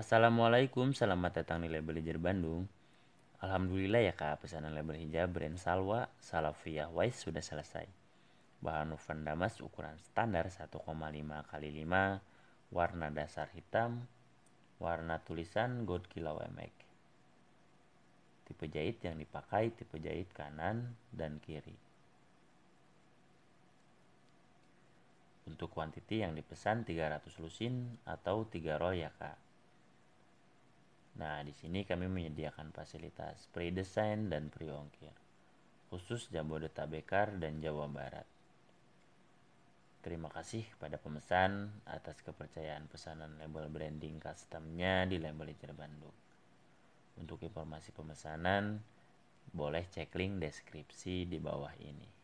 Assalamualaikum, selamat datang di Labellizzer Bandung. Alhamdulillah ya kak, pesanan label hijab brand Salwa Salafiyah Wais sudah selesai. Bahan woven damas ukuran standar 1,5x5, warna dasar hitam, warna tulisan gold kilau emek. Tipe jahit yang dipakai tipe jahit kanan dan kiri. Untuk kuantiti yang dipesan 300 lusin atau 3 roll ya kak. Nah, di sini kami menyediakan fasilitas pre-desain dan pre-ongkir, khusus Jabodetabekar dan Jawa Barat. Terima kasih pada pemesan atas kepercayaan pesanan label branding customnya di Labellizzer Bandung. Untuk informasi pemesanan, boleh cek link deskripsi di bawah ini.